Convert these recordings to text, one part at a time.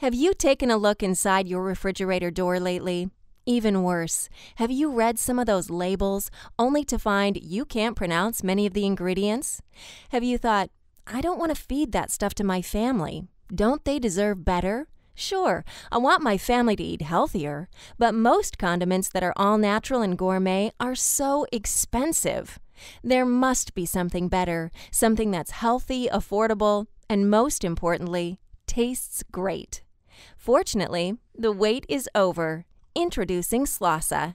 Have you taken a look inside your refrigerator door lately? Even worse, have you read some of those labels only to find you can't pronounce many of the ingredients? Have you thought, I don't want to feed that stuff to my family. Don't they deserve better? Sure, I want my family to eat healthier, but most condiments that are all natural and gourmet are so expensive. There must be something better, something that's healthy, affordable, and most importantly, tastes great. Fortunately, the wait is over. Introducing Slawsa.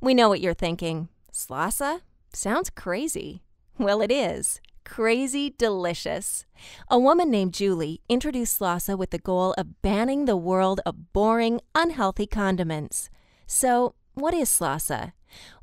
We know what you're thinking. Slawsa? Sounds crazy. Well, it is. Crazy delicious. A woman named Julie introduced Slawsa with the goal of banning the world of boring, unhealthy condiments. So, what is Slawsa?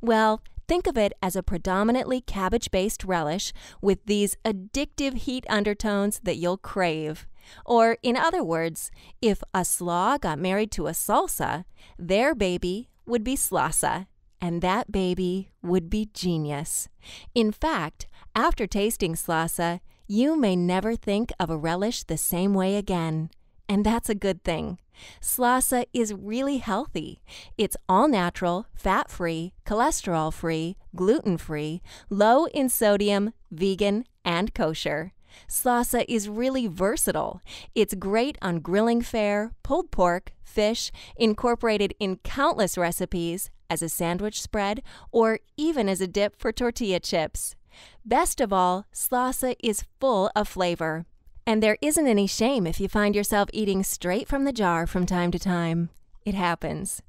Well, think of it as a predominantly cabbage-based relish with these addictive heat undertones that you'll crave. Or, in other words, if a slaw got married to a salsa, their baby would be Slawsa, and that baby would be genius. In fact, after tasting Slawsa, you may never think of a relish the same way again. And that's a good thing. Slawsa is really healthy. It's all natural, fat-free, cholesterol-free, gluten-free, low in sodium, vegan, and kosher. Slawsa is really versatile. It's great on grilling fare, pulled pork, fish, incorporated in countless recipes, as a sandwich spread, or even as a dip for tortilla chips. Best of all, Slawsa is full of flavor. And there isn't any shame if you find yourself eating straight from the jar from time to time. It happens.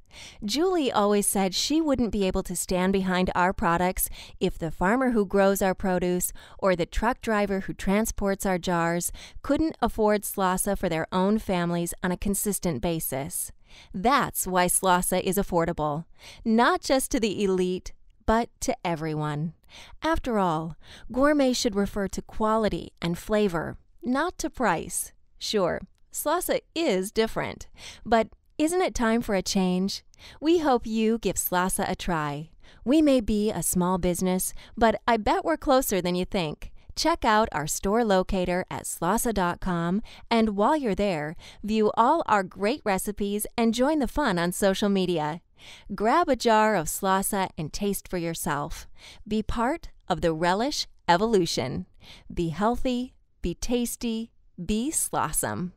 Julie always said she wouldn't be able to stand behind our products if the farmer who grows our produce or the truck driver who transports our jars couldn't afford Slawsa for their own families on a consistent basis. That's why Slawsa is affordable, not just to the elite, but to everyone. After all, gourmet should refer to quality and flavor, not to price. Sure, Slawsa is different, but isn't it time for a change? We hope you give Slawsa a try. We may be a small business, but I bet we're closer than you think. Check out our store locator at slawsa.com, and while you're there, view all our great recipes and join the fun on social media. Grab a jar of Slawsa and taste for yourself. Be part of the relish evolution. Be healthy, be tasty, be slawsome.